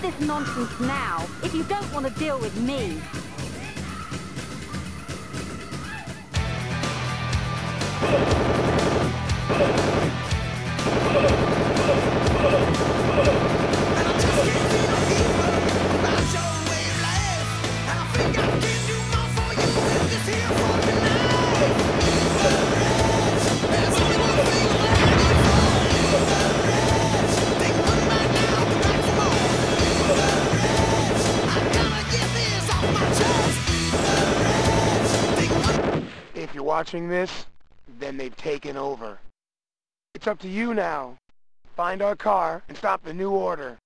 This nonsense now, if you don't want to deal with me. Watching this, then they've taken over. It's up to you now. Find our car and stop the new order.